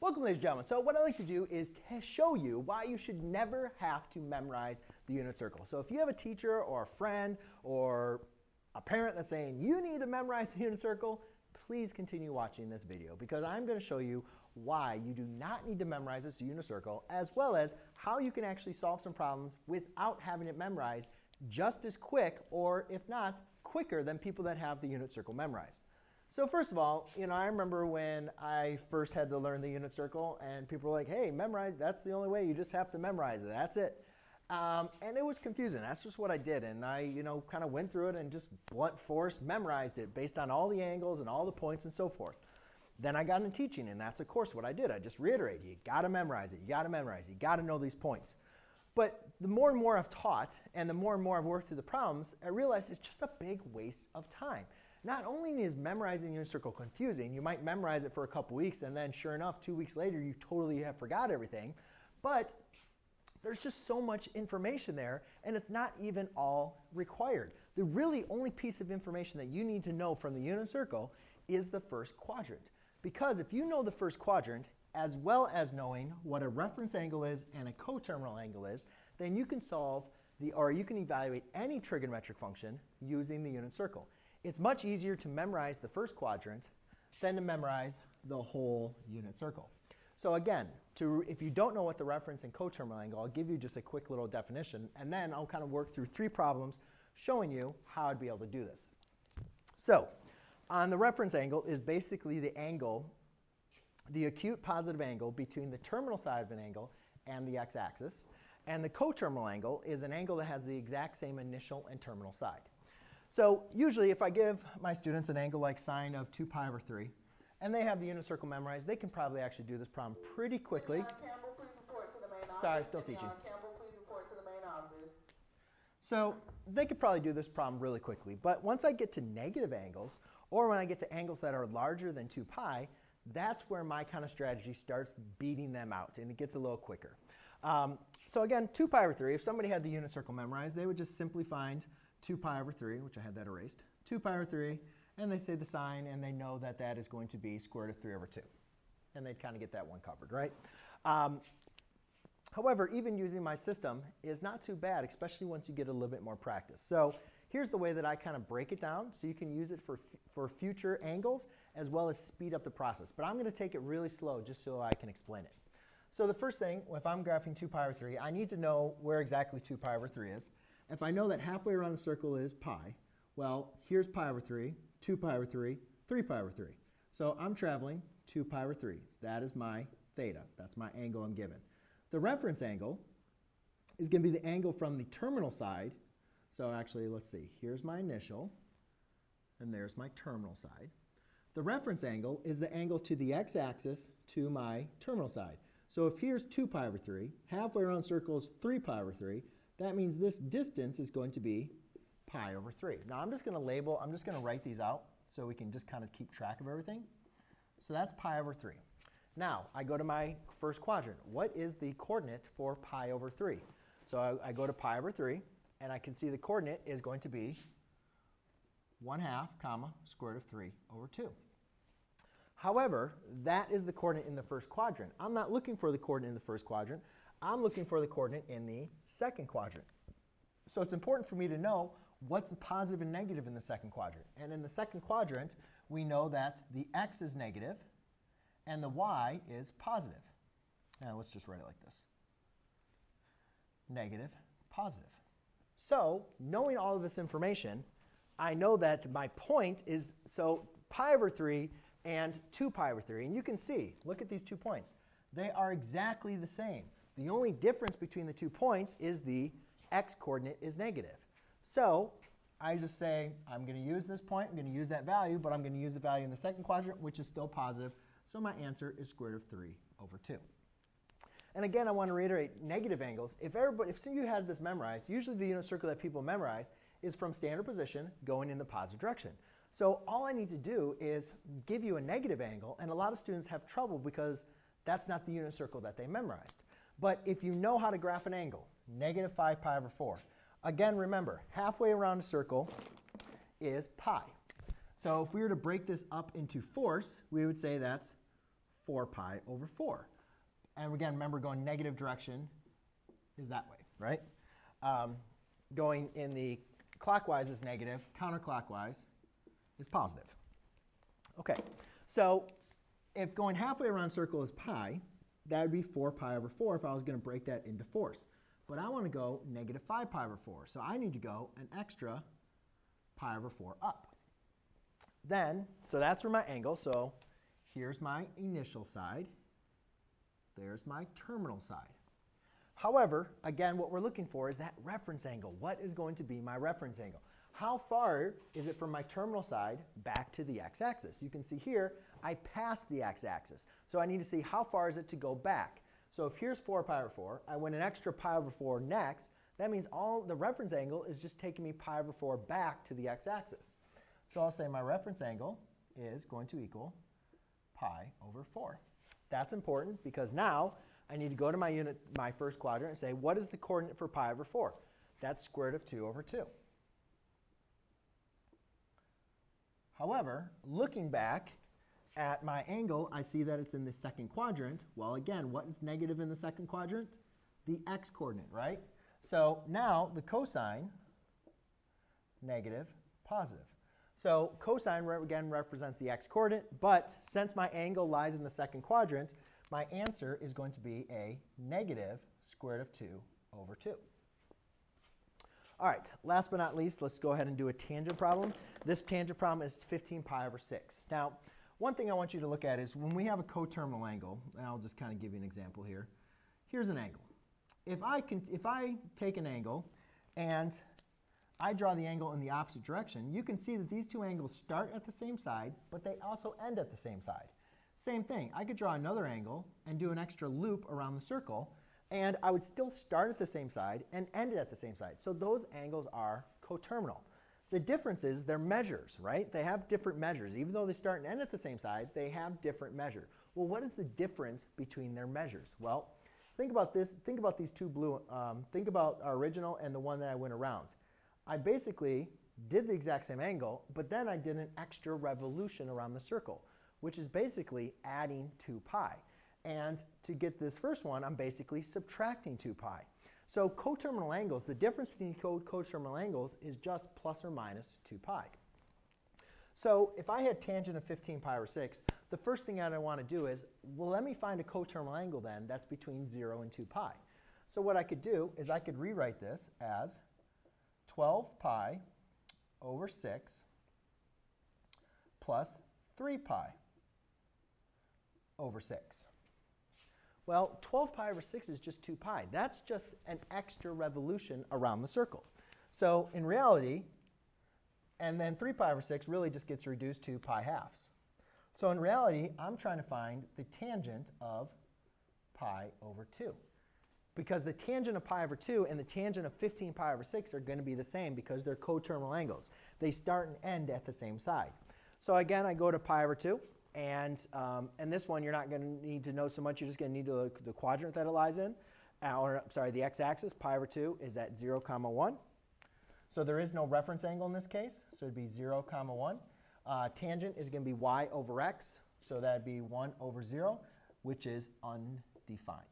Welcome, ladies and gentlemen. So what I'd like to do is show you why you should never have to memorize the unit circle. So if you have a teacher or a friend or a parent that's saying you need to memorize the unit circle, please continue watching this video because I'm going to show you why you do not need to memorize this unit circle, as well as how you can actually solve some problems without having it memorized just as quick, or if not, quicker than people that have the unit circle memorized. So first of all, I remember when I first had to learn the unit circle and people were like, hey, memorize, that's the only way, you just have to memorize it, that's it. And it was confusing. That's just what I did, and I kind of went through it and just blunt force memorized it based on all the angles and all the points and so forth. Then I got into teaching, and that's of course what I did. I just reiterated, you gotta memorize it, you gotta memorize it, you gotta know these points. But the more and more I've taught and the more and more I've worked through the problems, I realized it's just a big waste of time. Not only is memorizing the unit circle confusing, you might memorize it for a couple weeks and then sure enough 2 weeks later you totally have forgot everything, but there's just so much information there and it's not even all required. The really only piece of information that you need to know from the unit circle is the first quadrant. Because if you know the first quadrant, as well as knowing what a reference angle is and a coterminal angle is, then you can solve or you can evaluate any trigonometric function using the unit circle. It's much easier to memorize the first quadrant than to memorize the whole unit circle. So again, if you don't know what the reference and coterminal angle, I'll give you just a quick little definition, and then I'll kind of work through three problems showing you how I'd be able to do this. So on the reference angle is basically the angle, the acute positive angle between the terminal side of an angle and the x-axis. And the coterminal angle is an angle that has the exact same initial and terminal side. So usually if I give my students an angle like sine of 2 pi over 3, and they have the unit circle memorized, they can probably actually do this problem pretty quickly. Campbell, please report to the main office. Sorry, still teaching. Campbell, please report to the main office. So they could probably do this problem really quickly, but once I get to negative angles, or when I get to angles that are larger than 2 pi, that's where my kind of strategy starts beating them out, and it gets a little quicker. So again, 2 pi over 3, if somebody had the unit circle memorized, they would just simply find 2 pi over 3, which I had that erased, 2 pi over 3, and they say the sine, and they know that that is going to be square root of 3 over 2. And they'd kind of get that one covered, right? However, even using my system is not too bad, especially once you get a little bit more practice. So here's the way that I kind of break it down so you can use it for future angles as well as speed up the process. But I'm going to take it really slow just so I can explain it. So the first thing, if I'm graphing 2 pi over 3, I need to know where exactly 2 pi over 3 is. If I know that halfway around the circle is pi, well, here's pi over 3, 2 pi over 3, 3 pi over 3. So I'm traveling 2 pi over 3. That is my theta. That's my angle I'm given. The reference angle is going to be the angle from the terminal side. So actually, let's see. Here's my initial, and there's my terminal side. The reference angle is the angle to the x-axis to my terminal side. So if here's 2 pi over 3, halfway around circle is 3 pi over 3, that means this distance is going to be pi over 3. Now I'm just going to label, I'm just going to write these out so we can just kind of keep track of everything. So that's pi over 3. Now I go to my first quadrant. What is the coordinate for pi over 3? So I go to pi over 3, and I can see the coordinate is going to be 1/2, comma, square root of 3 over 2. However, that is the coordinate in the first quadrant. I'm not looking for the coordinate in the first quadrant. I'm looking for the coordinate in the second quadrant. So it's important for me to know what's positive and negative in the second quadrant. And in the second quadrant, we know that the x is negative and the y is positive. Now let's just write it like this. Negative, positive. So knowing all of this information, I know that my point is, so pi over 3 and 2 pi over 3. And you can see, look at these 2 points. They are exactly the same. The only difference between the 2 points is the x-coordinate is negative. So I just say, I'm going to use this point, I'm going to use that value, but I'm going to use the value in the second quadrant, which is still positive. So my answer is square root of 3 over 2. And again, I want to reiterate negative angles. If you had this memorized, usually the unit circle that people memorize is from standard position going in the positive direction. So all I need to do is give you a negative angle, and a lot of students have trouble because that's not the unit circle that they memorized. But if you know how to graph an angle, negative 5 pi over 4. Again, remember, halfway around a circle is pi. So if we were to break this up into fourths, we would say that's 4 pi over 4. And again, remember, going negative direction is that way, right? Going in the clockwise is negative. Counterclockwise is positive. OK, so if going halfway around circle is pi, that would be 4 pi over 4 if I was going to break that into fourths. But I want to go negative 5 pi over 4. So I need to go an extra pi over 4 up. Then, so that's where my angle. So here's my initial side. There's my terminal side. However, again, what we're looking for is that reference angle. What is going to be my reference angle? How far is it from my terminal side back to the x-axis? You can see here, I passed the x-axis. So I need to see how far is it to go back. So if here's 4 pi over 4, I went an extra pi over 4 next. That means all the reference angle is just taking me pi over 4 back to the x-axis. So I'll say my reference angle is going to equal pi over 4. That's important because now I need to go to my first quadrant and say, what is the coordinate for pi over 4? That's square root of 2 over 2. However, looking back at my angle, I see that it's in the second quadrant. Well, again, what is negative in the second quadrant? The x coordinate, right? So now the cosine, negative, positive. So cosine, again, represents the x coordinate. But since my angle lies in the second quadrant, my answer is going to be a negative square root of 2 over 2. All right, last but not least, let's go ahead and do a tangent problem. This tangent problem is 15 pi over 6. Now, one thing I want you to look at is when we have a coterminal angle, and I'll just kind of give you an example here. Here's an angle. If I take an angle and I draw the angle in the opposite direction, you can see that these two angles start at the same side, but they also end at the same side. Same thing. I could draw another angle and do an extra loop around the circle, and I would still start at the same side and end it at the same side. So those angles are coterminal. The difference is their measures, right? They have different measures. Even though they start and end at the same side, they have different measures. Well, what is the difference between their measures? Well, think about this. Think about these two blue. Think about our original and the one that I went around. I basically did the exact same angle, but then I did an extra revolution around the circle, which is basically adding 2 pi. And to get this first one, I'm basically subtracting 2 pi. So coterminal angles, the difference between coterminal angles is just plus or minus 2 pi. So if I had tangent of 15 pi over 6, the first thing I want to do is, well, let me find a coterminal angle then that's between 0 and 2 pi. So what I could do is I could rewrite this as 12 pi over 6 plus 3 pi over 6. Well, 12 pi over 6 is just 2 pi. That's just an extra revolution around the circle. So in reality, and then 3 pi over 6 really just gets reduced to pi halves. So in reality, I'm trying to find the tangent of pi over 2. Because the tangent of pi over 2 and the tangent of 15 pi over 6 are going to be the same because they're coterminal angles. They start and end at the same side. So again, I go to pi over 2. And this one, you're not going to need to know so much. You're just going to need to look at the quadrant that it lies in. The x-axis, pi over 2, is at 0, comma 1. So there is no reference angle in this case. So it would be 0, comma 1. Tangent is going to be y over x. So that would be 1 over 0, which is undefined.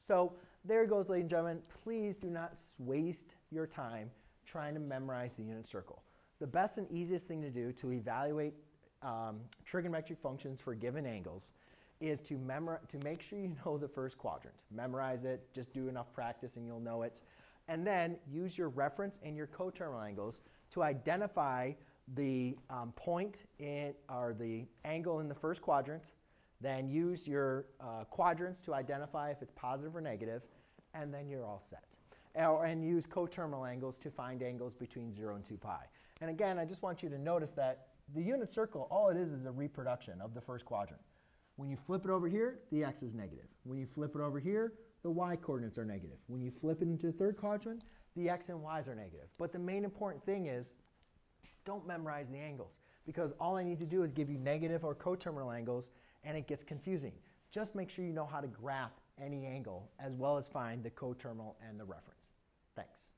So there goes, ladies and gentlemen. Please do not waste your time trying to memorize the unit circle. The best and easiest thing to do to evaluate trigonometric functions for given angles is to make sure you know the first quadrant. Memorize it. Just do enough practice and you'll know it. And then use your reference and your coterminal angles to identify the the angle in the first quadrant. Then use your quadrants to identify if it's positive or negative. And then you're all set. And use coterminal angles to find angles between 0 and 2 pi. And again, I just want you to notice that the unit circle, all it is a reproduction of the first quadrant. When you flip it over here, the x is negative. When you flip it over here, the y coordinates are negative. When you flip it into the third quadrant, the x and y's are negative. But the main important thing is don't memorize the angles, because all I need to do is give you negative or coterminal angles, and it gets confusing. Just make sure you know how to graph any angle, as well as find the coterminal and the reference. Thanks.